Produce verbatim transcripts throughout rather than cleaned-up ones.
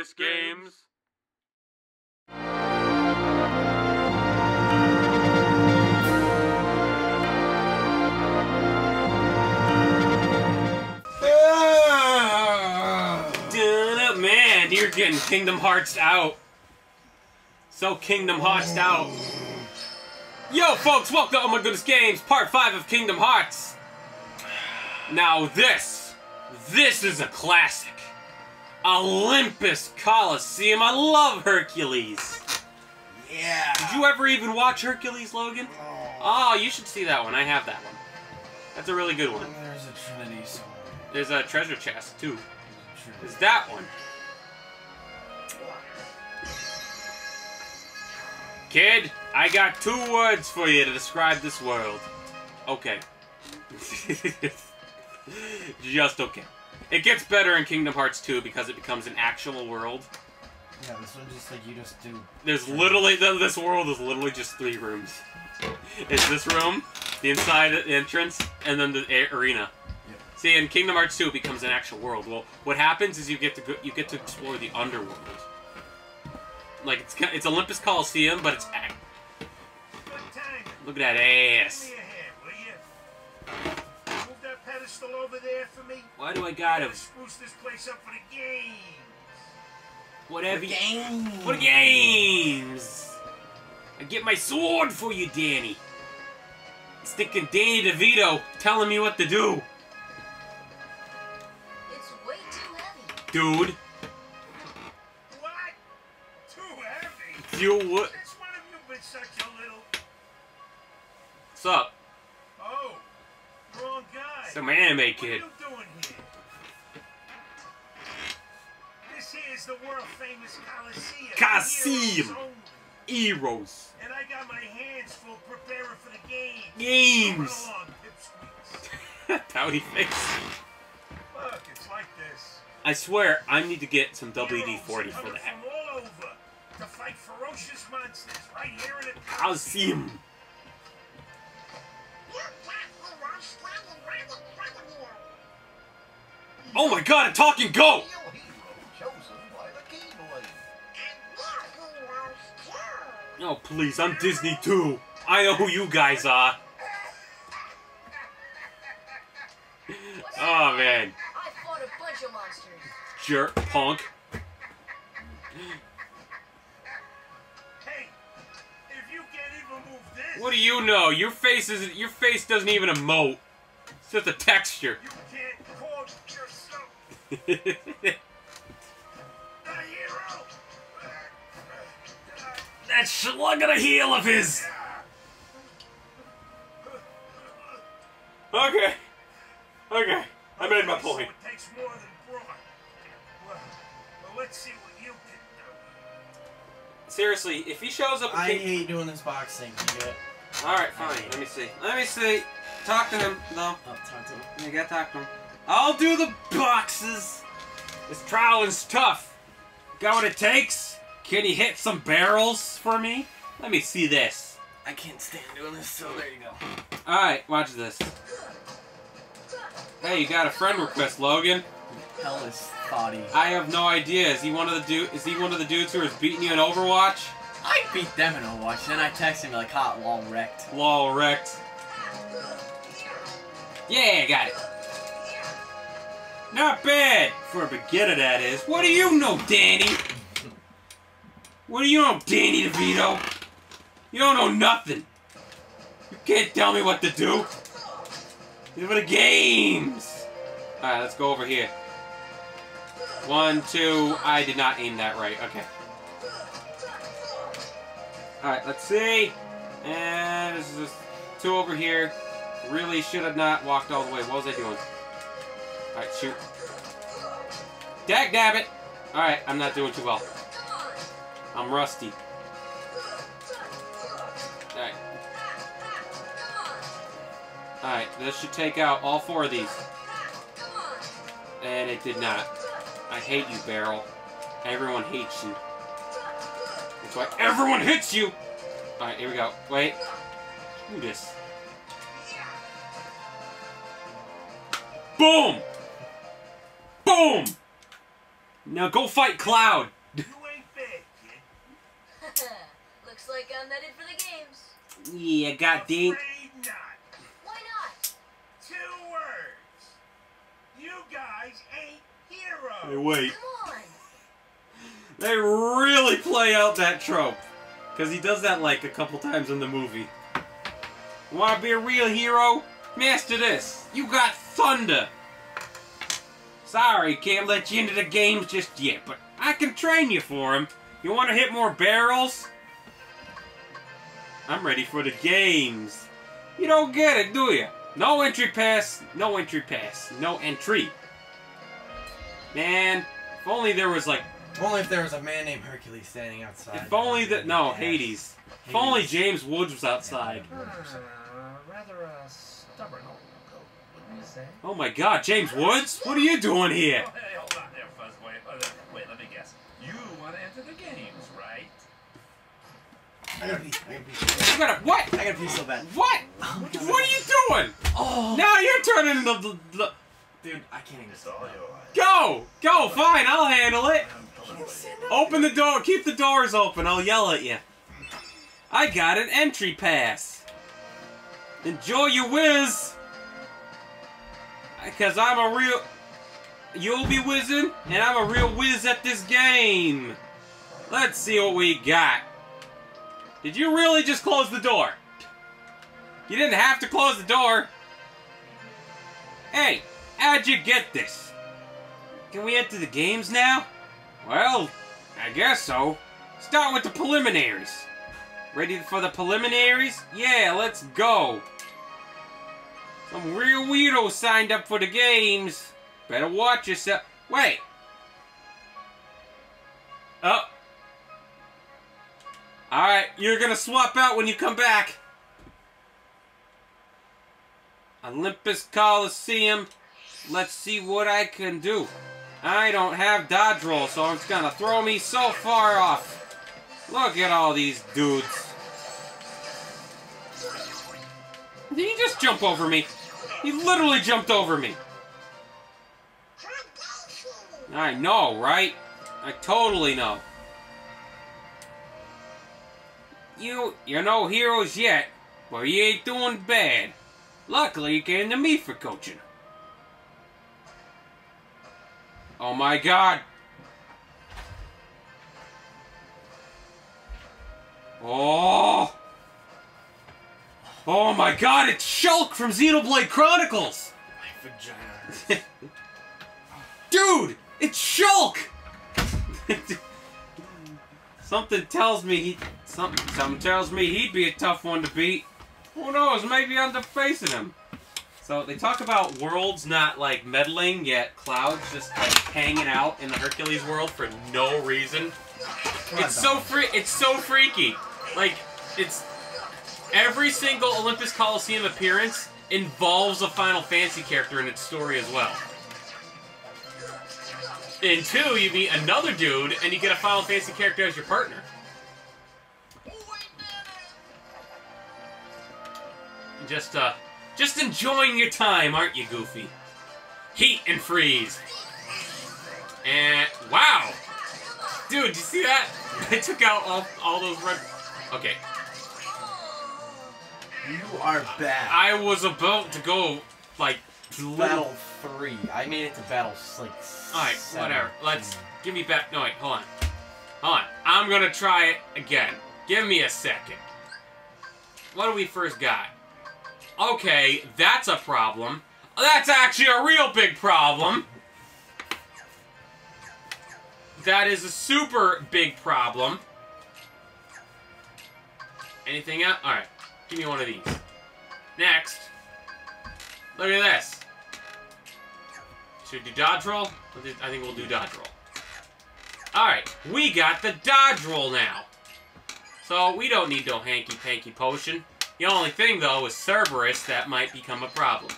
Goodness Games. Man, you're getting Kingdom Hearts out. So Kingdom Hearts out. Yo, folks, welcome to Oh My Goodness Games, part five of Kingdom Hearts. Now this, this is a classic. Olympus Coliseum. I love Hercules. Yeah. Did you ever even watch Hercules, Logan? Oh, you should see that one. I have that one. That's a really good one. There's a Trinity somewhere. There's a treasure chest, too. There's that one. Kid, I got two words for you to describe this world. Okay. Just okay. It gets better in Kingdom Hearts two because it becomes an actual world. Yeah, this one's just like you just do. There's literally, this world is literally just three rooms. It's this room, the inside entrance, and then the arena. See, in Kingdom Hearts two, it becomes an actual world. Well, what happens is you get to go, you get to explore the underworld. Like it's it's Olympus Coliseum, but it's act. Look at that ass. Move that pedestal over there for me. Why do I gotta spruce this place up for the games? Whatever. Games. For the games. I get my sword for you, Danny. It's thinking Danny DeVito telling me what to do. Dude. What? Too heavy? You what? Since when have you been such a little... What's up? Oh, wrong guy. Some anime kid. What are you doing here? This here is the world-famous Coliseum. Coliseum. Heroes. And I got my hands full preparing for the games. Games. Come along, pouty face. Look, it's like this. I swear, I need to get some W D forty for that. From all over to fight ferocious monsters right here in the I'll see him. Oh my god, a talking goat! Oh please, I'm Disney too. I know who you guys are. Oh man. Jerk, punk. Hey, if you can't even move this. What do you know? Your face isn't. Your face doesn't even emote. It's just a texture. You can't call yourself a hero. That slug of a heel of his. Okay. Okay. I made my point. So it takes more than let's see what you can do. Seriously, if he shows up... I hate doing this boxing. Alright, fine. Let me see. Let me see. Talk to him. No. Oh, talk to him. You gotta talk to him. I'll do the boxes. This troweling's tough. Got what it takes? Can he hit some barrels for me? Let me see this. I can't stand doing this, so there you go. Alright, watch this. Hey, you got a friend request, Logan. Hell is body. I have no idea. Is he one of the dude? Is he one of the dudes who is beating you in Overwatch? I beat them in Overwatch. Then I text him like, "Hot lol wrecked." Lol wrecked. Yeah, got it. Not bad for a beginner, that is. What do you know, Danny? What do you know, Danny DeVito? You don't know nothing. You can't tell me what to do. These are the games. All right, let's go over here. One, two, I did not aim that right, okay. Alright, let's see. And this is two over here. Really should have not walked all the way. What was I doing? Alright, shoot. Dag nabbit! Alright, I'm not doing too well. I'm rusty. Alright. Alright, this should take out all four of these. And it did not. I hate you, Barrel. Everyone hates you. That's why everyone hits you! Alright, here we go. Wait. Screw this. Boom! Boom! Now go fight Cloud! You ain't bad, kid. Looks like I'm not in for the games. Yeah, god dang. Why not? Two words. You guys ain't heroes. Hey, wait. Come on. They really play out that trope. Because he does that like a couple times in the movie. Wanna be a real hero? Master this. You got thunder. Sorry, can't let you into the games just yet, but I can train you for them. You want to hit more barrels? I'm ready for the games. You don't get it, do you? No entry pass, no entry pass, no entry. Man, if only there was like... If only if there was a man named Hercules standing outside. If only that... No, Hades. Hades. If only James Woods was outside. Uh, rather a stubborn old... Oh my god, James Woods? What are you doing here? Oh, hey, hold on there, Fuzzboy. Oh, wait, let me guess. You want to enter the games, right? I gotta pee. I gotta pee. You gotta what? I gotta pee so bad. What? Oh, what are you doing? Oh. Now you're turning the... the Dude, I can't even... Go! Go, fine, I'll handle it. Open the door. Keep the doors open. I'll yell at you. I got an entry pass. Enjoy your whiz. Because I'm a real... You'll be whizzing, and I'm a real whiz at this game. Let's see what we got. Did you really just close the door? You didn't have to close the door. Hey, how'd you get this? Can we enter the games now? Well, I guess so. Start with the preliminaries. Ready for the preliminaries? Yeah, let's go. Some real weirdo signed up for the games. Better watch yourself. Wait. Oh. Alright, you're gonna swap out when you come back. Olympus Coliseum. Let's see what I can do. I don't have dodge roll, so it's gonna throw me so far off. Look at all these dudes. Did he just jump over me? He literally jumped over me. I know, right? I totally know. You, you're no heroes yet, but you ain't doing bad. Luckily, you came to me for coaching. Oh my god. Oh. Oh my god, it's Shulk from Xenoblade Chronicles! My vagina hurts. Dude! It's Shulk! Something tells me he... Something, something tells me he'd be a tough one to beat. Who knows, maybe I'm defacing him. So, they talk about worlds not, like, meddling, yet Cloud's just, like, hanging out in the Hercules world for no reason. It's so free. It's so freaky. Like, it's... Every single Olympus Coliseum appearance involves a Final Fantasy character in its story as well. In two, you meet another dude, and you get a Final Fantasy character as your partner. Just, uh, just enjoying your time, aren't you, Goofy? Heat and freeze. And, wow! Dude, did you see that? I took out all, all those red... Okay. You are bad. I was about to go, like, Battle three. I made it to Battle six. Alright, whatever. Let's... Give me back... No, wait, hold on. Hold on. I'm gonna try it again. Give me a second. What do we first got? Okay, that's a problem. That's actually a real big problem. That is a super big problem. Anything else? Alright. Give me one of these. Next. Look at this. Should we do dodge roll? I think we'll do dodge roll. Alright, we got the dodge roll now. So, we don't need no hanky-panky potion. The only thing, though, is Cerberus that might become a problem.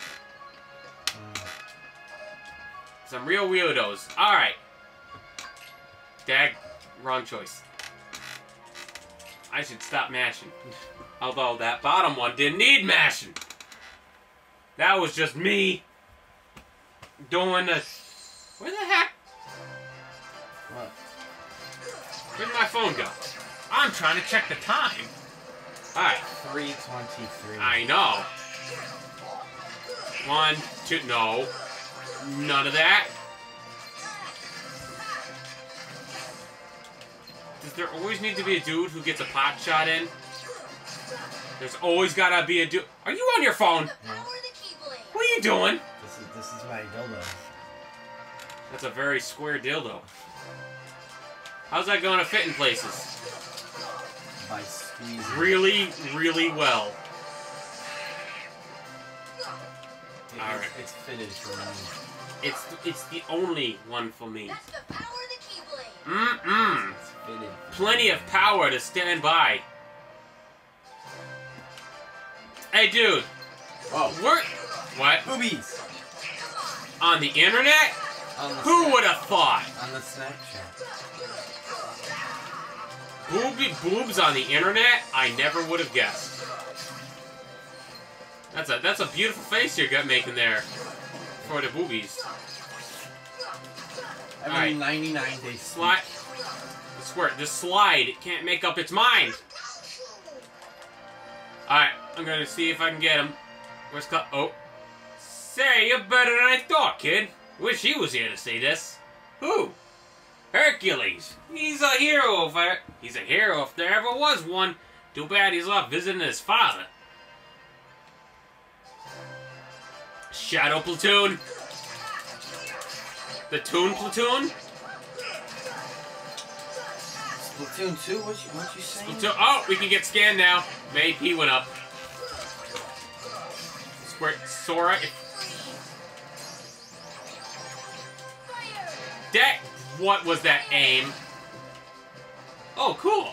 Some real weirdos. Alright. Dag. Wrong choice. I should stop mashing. Although that bottom one didn't need mashing. That was just me doing a... Where the heck? Where did my phone go? I'm trying to check the time. Alright. three twenty-three. I know. One, two, no. None of that. Does there always need to be a dude who gets a pot shot in? There's always gotta be a dude. Are you on your phone? No. What are you doing? This is this is my dildo. That's a very square dildo. How's that going to fit in places? By squeezing. Really, really well. It All is, right. It's fitted for me. It's it's the only one for me. That's the power of the Keyblade. Mm-mm. It's fitted. Plenty of power to stand by. Hey, dude. Whoa. We're, what? Boobies. On the internet? On the Who would have thought? On the Snapchat. Boobie boobs on the internet? I never would have guessed. That's a that's a beautiful face you're making there for the boobies. Every right. ninety-nine days. Slide. I swear, this slide it can't make up its mind. All right, I'm gonna see if I can get him. Where's Cloud? Oh, say you're better than I thought, kid. Wish he was here to see this. Who? Hercules. He's a hero if I, he's a hero if there ever was one. Too bad he's off visiting his father. Shadow Platoon. The Toon Platoon? Platoon two? What you, what you saying? Platoon, oh, we can get scanned now. May P went up. Squirt Sora. That, what was that aim? Oh, cool.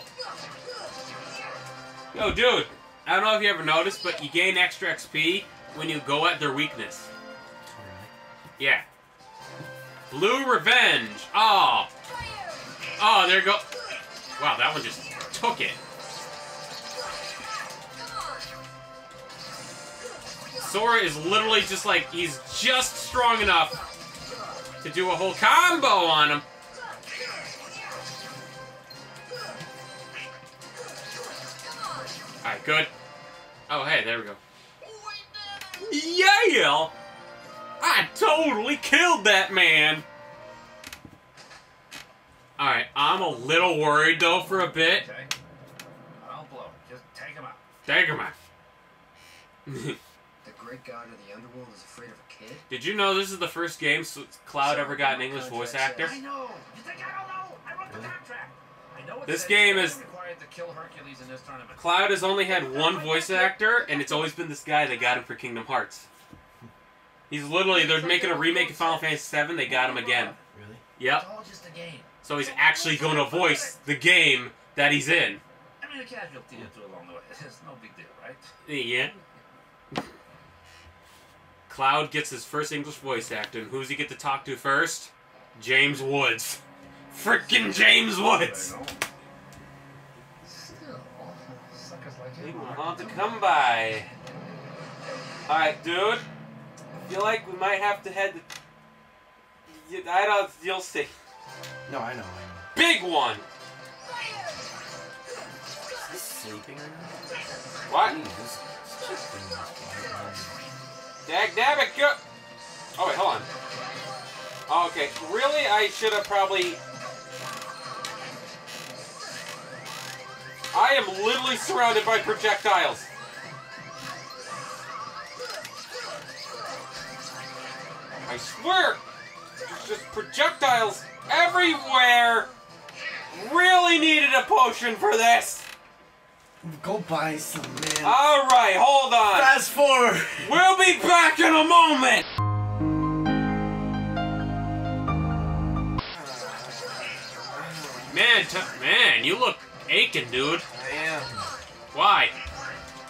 Yo, dude. I don't know if you ever noticed, but you gain extra X P when you go at their weakness. Yeah. Blue Revenge. Oh. Oh, there you go. Wow, that one just took it. Sora is literally just like, he's just strong enough to do a whole combo on him. Alright, good. Oh, hey, there we go. Yeah! I totally killed that man! Alright, I'm a little worried though for a bit. Okay. I'll blow. Just take him out. Take him out. The great god of the underworld is afraid of a kid? Did you know this is the first game Cloud so ever got an English voice actor? I know! You think I don't know? I wrote the contract! I know this game is... required to kill Hercules in this tournament. Cloud has only had one voice actor, and it's always been this guy that got him for Kingdom Hearts. He's literally... They're making a remake of Final Fantasy seven, they got him again. Really? Yep. It's all just a game. So he's actually going to voice the game that he's in. I mean, a casualty or two along the way. It's no big deal, right? Yeah. Cloud gets his first English voice actor. And who's he get to talk to first? James Woods. Frickin' James Woods! Still, suckers like you are hard to come by. Alright, dude. I feel like we might have to head to... I don't... You'll see. No, I know, I know. Big one! Is this sleeping right now? What? Dagnabbit, go! Oh, wait, hold on. Oh, okay, really, I should have probably... I am literally surrounded by projectiles. I swear! There's just projectiles everywhere! Really needed a potion for this! Go buy some, man. Alright, hold on. Fast forward. We'll be back in a moment! Man, t man, you look aching, dude. I am. Why?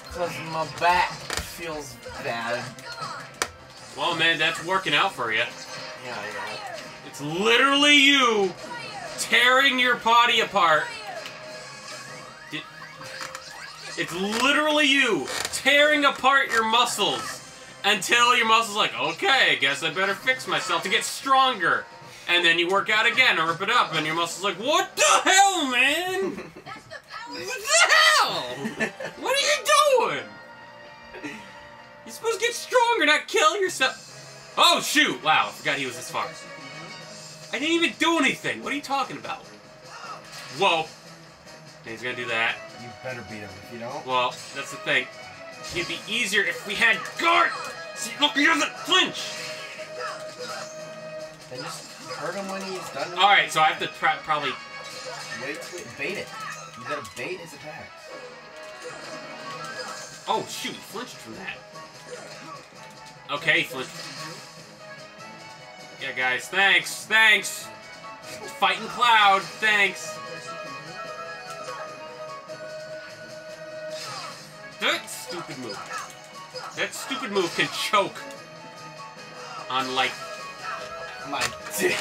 Because my back feels bad. Well, man, that's working out for you. Yeah, yeah. It's literally you tearing your body apart. It's literally you tearing apart your muscles until your muscles like, okay, I guess I better fix myself to get stronger. and then you work out again and rip it up, and your muscle's like, what the hell, man? That's the power. What the hell? What are you doing? You're supposed to get stronger, not kill yourself. Oh, shoot. Wow, I forgot he was this far. I didn't even do anything. What are you talking about? Whoa. And he's gonna do that. You better beat him if you don't. Well, that's the thing. It'd be easier if we had guard. See, look, he doesn't flinch. Then just hurt him when he's done. All right, so I have to pr probably wait to bait it. You gotta bait his attacks. Oh shoot, he flinched from that. Okay, he flinched. Yeah, guys, thanks, thanks. Fighting Cloud, thanks. That stupid move. That stupid move can choke on, like, my dick.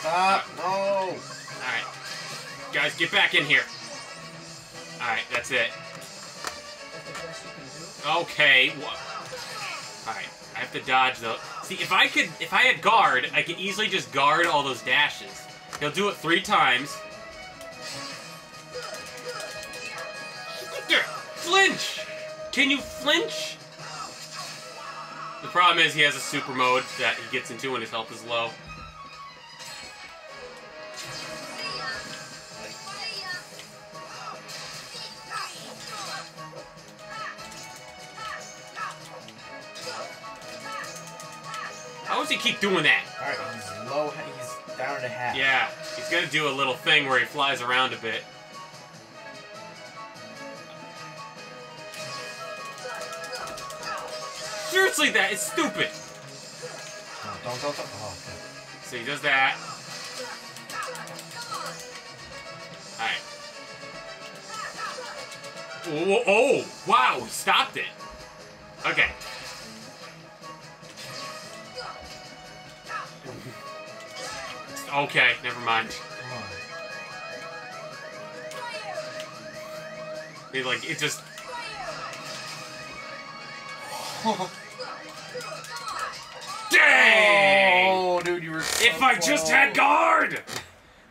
Stop. No. All right. Guys, get back in here. All right, that's it. Okay. All right. I have to dodge, though. See, if I could, if I had guard, I could easily just guard all those dashes. He'll do it three times. Flinch! Can you flinch? The problem is he has a super mode that he gets into when his health is low. How does he keep doing that? Alright, he's low, he's down to half. Yeah, he's gonna do a little thing where he flies around a bit. Seriously, that is stupid. No, don't, don't, don't. Oh, okay. So he does that. Alright. Oh, oh, wow, he stopped it. Okay. Okay, never mind. It, like, it just... Dang! Oh, dude, you were so if I close. Just had guard!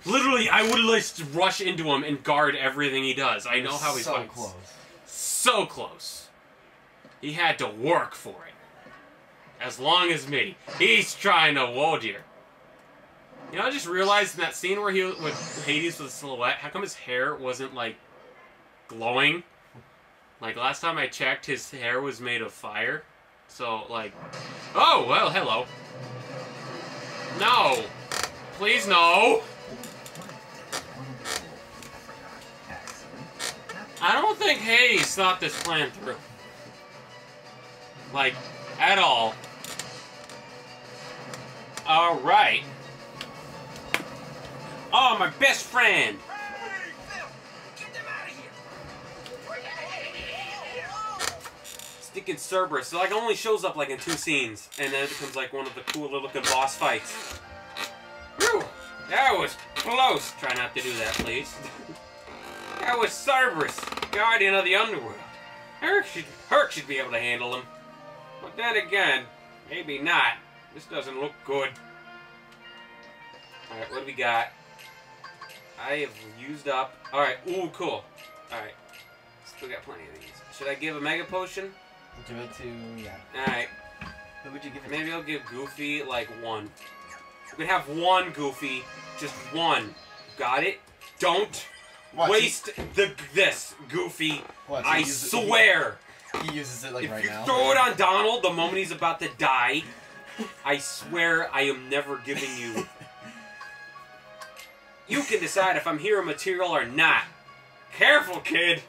Literally, I would just rush into him and guard everything he does. I know how he so fights. So close. So close. He had to work for it. As long as me. He's trying to... Whoa, dear. You know, I just realized in that scene where he with Hades with a silhouette, how come his hair wasn't, like, glowing? Like, last time I checked, his hair was made of fire. So, like... Oh, well, hello. No! Please, no! I don't think Hades thought this plan through. Like, at all. Alright. Oh, my best friend! Sticking Cerberus, so like only shows up like in two scenes, and then it becomes like one of the cooler looking boss fights. Whew! That was close! Try not to do that, please. That was Cerberus, guardian of the underworld. Herc should, Herc should be able to handle him. But then again, maybe not. This doesn't look good. Alright, what do we got? I have used up. Alright, ooh, cool. Alright. Still got plenty of these. Should I give a mega potion? Do it to, yeah. Alright. Who would you give it Maybe to? Maybe I'll give Goofy, like, one. You can have one, Goofy. Just one. Got it? Don't what, waste he... the this, Goofy. What, so I swear. It, he uses it, like, if right now. If you throw it on Donald the moment he's about to die, I swear I am never giving you... You can decide if I'm hero material or not. Careful, kid.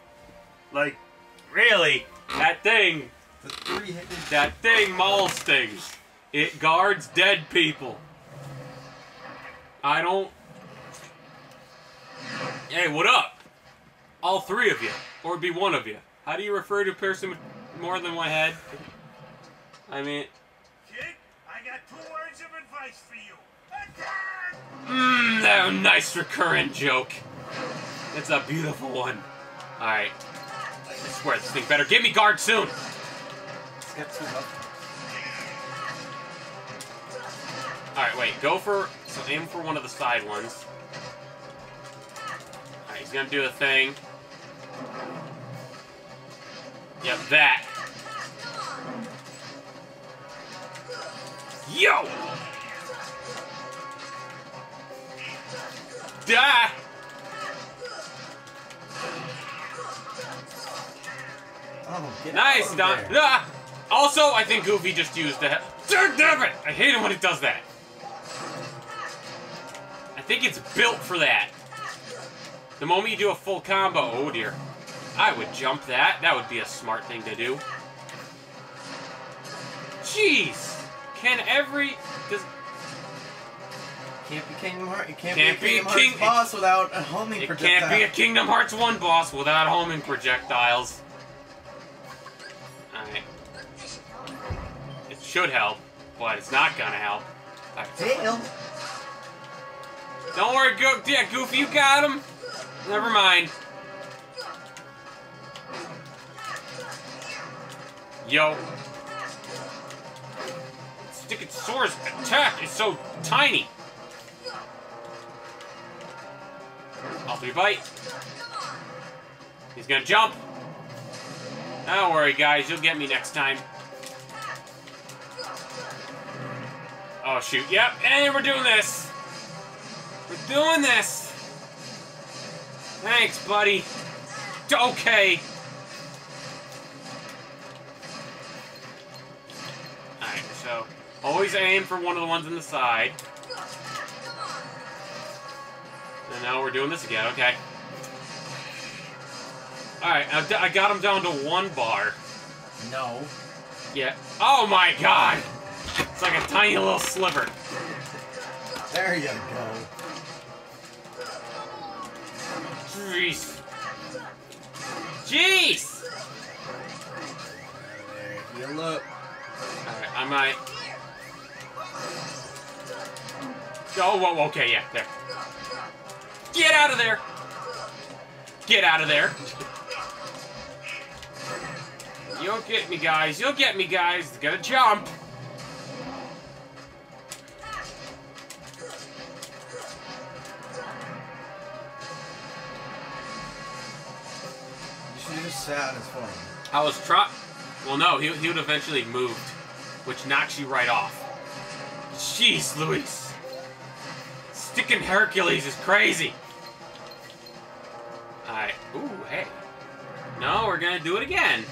Like, really? That thing, that thing mauls things. It guards dead people. I don't... Hey, what up? All three of you. Or it'd be one of you. How do you refer to a person with more than one head? I mean... Kid, I got two words of advice for you. Attack! Mmm, that was a nice recurrent joke. It's a beautiful one. Alright. I swear this thing better. Give me guard soon! It's got two up. Alright, wait, go for... So aim for one of the side ones. Alright, he's gonna do a thing. Yep, that. Yo! Die! Oh, get nice, Don. Ah. Also, I think Goofy just used the... Damn it! I hate it when it does that. I think it's built for that. The moment you do a full combo... Oh, dear. I would jump that. That would be a smart thing to do. Jeez! Can every... Does... Can't be Kingdom Hearts. It can't, can't be a Kingdom Hearts King... boss without a homing it projectile. It can't be a Kingdom Hearts one boss without homing projectiles. Alright. It should help, but it's not gonna help. Damn. Don't worry, Go yeah, Goofy, you got him! Never mind. Yo. Stick Sora's attack is so tiny. All three bite. He's gonna jump. Don't worry, guys. You'll get me next time. Oh, shoot. Yep. And we're doing this. We're doing this. Thanks, buddy. Okay. Alright, so always aim for one of the ones on the side. And now we're doing this again. Okay. Alright, I got him down to one bar. No. Yeah. Oh my god! It's like a tiny little sliver. There you go. Jeez. Jeez! You look. Alright, I might... Oh, whoa, okay, yeah, there. Get out of there! Get out of there! You'll get me, guys. You'll get me, guys. Gotta jump. You should have just sat on his phone. I was trying. Well, no, he, he would have eventually moved, which knocks you right off. Jeez, Luis. Sticking Hercules is crazy. Alright. Ooh, hey. No, we're gonna do it again.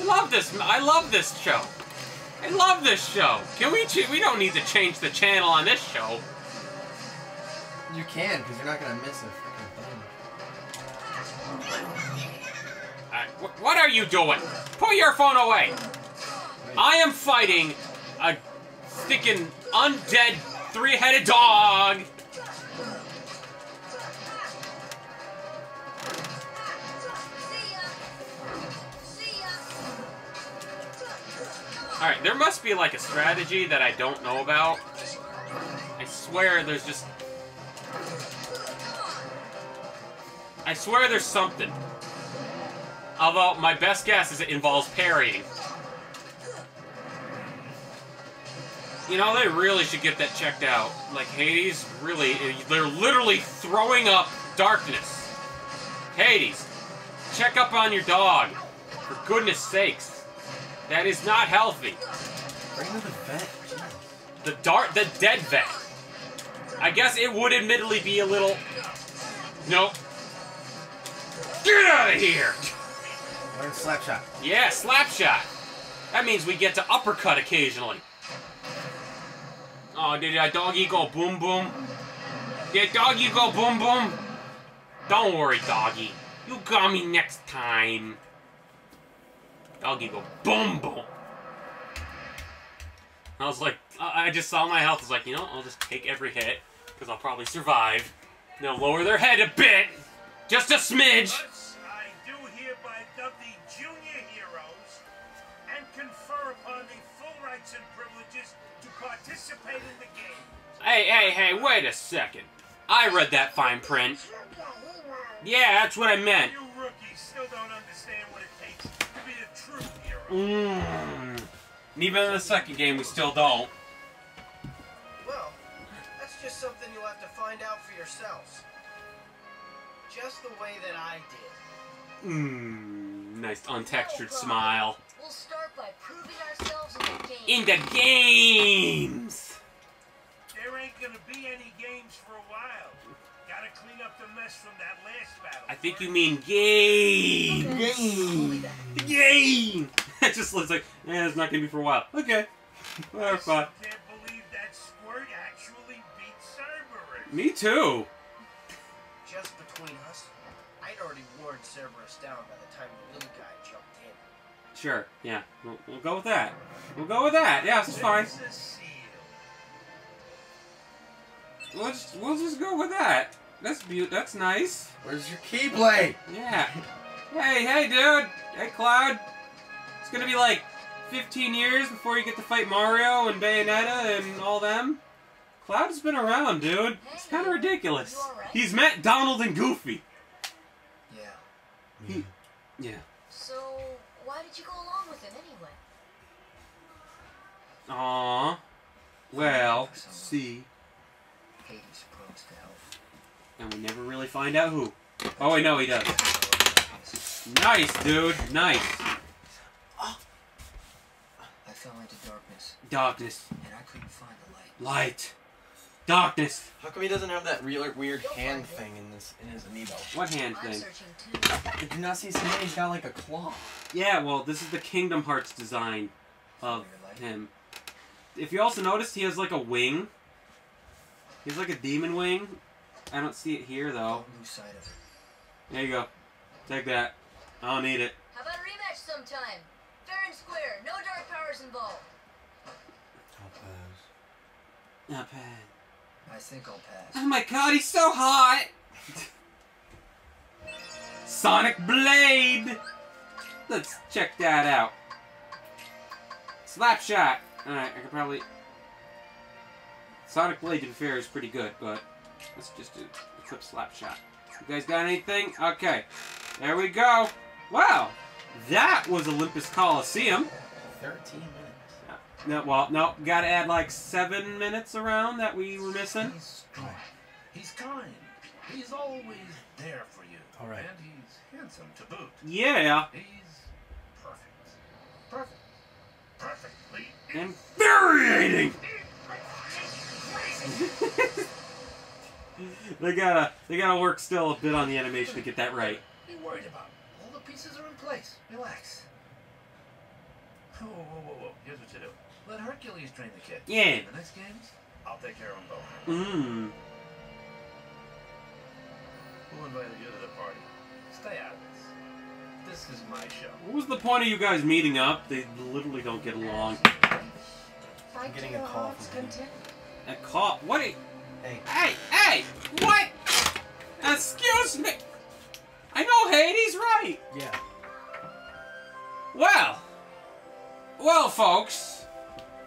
I love this. I love this show. I love this show. Can we? Ch we don't need to change the channel on this show. You can, because you're not gonna miss a freaking thing. All right, wh what are you doing? Put your phone away. Wait. I am fighting a sticking undead three-headed dog. Alright, there must be like a strategy that I don't know about. I swear there's just... I swear there's something. Although, my best guess is it involves parrying. You know, they really should get that checked out. Like, Hades, really, they're literally throwing up darkness. Hades, check up on your dog. For goodness sakes. That is not healthy. Bring to the vet. The dart, the dead vet. I guess it would admittedly be a little. Nope. Get out of here. Learn Slapshot. Yeah, Slapshot. That means we get to uppercut occasionally. Oh, did that doggy go boom boom? Did doggy go boom boom? Don't worry, doggy. You got me next time. I'll give a boom boom. I was like, I just saw my health. I was like, you know, I'll just take every hit because I'll probably survive. They'll lower their head a bit, just a smidge. Thus, I do hereby dub the junior heroes and confer upon the full rights and privileges to participate in the game. Hey, hey, hey! Wait a second. I read that fine print. Yeah, that's what I meant. You rookies still don't understand what it takes. Mmm. Even in the second game, we still don't. just something you'll have to find out for yourselves. Just the way that I did. Mmm, nice untextured no smile. We'll start by proving ourselves in the games. In the games! There ain't gonna be any games for a while. Gotta clean up the mess from that last battle. I think you mean game. Game. Game. It just looks like, eh, it's not gonna be for a while. Okay. Well, fine. I can't believe that squirt actually beat Cerberus. Me too. Just between us, I'd already warned Cerberus down by the time the little guy jumped in. Sure. Yeah. We'll, we'll go with that. We'll go with that. Yeah, it's fine. Let's we'll just go with that. That's beaut. That's nice. Where's your Keyblade? Yeah. Hey, hey, dude. Hey, Cloud. It's gonna be like fifteen years before you get to fight Mario and Bayonetta and all them. Cloud's been around, dude. It's kind of ridiculous. Right? He's met Donald and Goofy. Yeah. He, yeah. So why did you go along with him anyway? Aw. Well, see. Hades proves to help. And we never really find out who. Oh, wait, no, he does. Nice, dude. Nice. Oh. I fell into darkness. Darkness. And I couldn't find the light. Light. Darkness. How come he doesn't have that real weird hand thing in this in his amiibo? What hand I'm thing? Did you not see somebody's got like a claw? Yeah, well, this is the Kingdom Hearts design of him. If you also noticed, he has like a wing. He's like a demon wing. I don't see it here though. Don't lose sight of it. There you go. Take that. I don't need it. How about a rematch sometime? Fair and square. No dark powers involved. I'll pass. Not bad. I think I'll pass. Oh my god, he's so hot! Sonic Blade! Let's check that out. Slapshot! Alright, I can probably... Sonic Blade, to be fair, is pretty good, but let's just do a quick slap shot. You guys got anything? Okay. There we go. Wow. That was Olympus Coliseum. thirteen minutes. No, well, no. Got to add like seven minutes around that we were missing. He's strong. He's kind. He's always there for you. All right. And he's handsome to boot. Yeah. He's perfect. Perfect. Perfectly. Infuriating! they gotta, they gotta work still a bit on the animation to get that right. Be worried about it. All the pieces are in place. Relax. Whoa, whoa, whoa, whoa! Here's what you do. Let Hercules train the kid. Yeah. In the next games, I'll take care of them both. Mmm. Who invited you to the party? Stay out of this. This is my show. What was the point of you guys meeting up? They literally don't get along. I'm getting a call from him. A call? What? Hey. Hey, hey! What? Excuse me! I know Hades, right? Yeah. Well. Well, folks.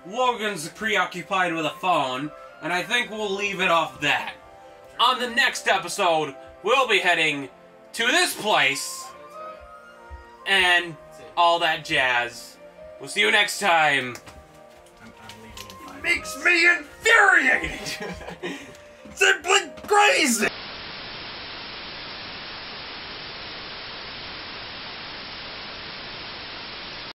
Logan's preoccupied with a phone, and I think we'll leave it off that. On the next episode, we'll be heading to this place and all that jazz. We'll see you next time. Makes me infuriated! Simply crazy!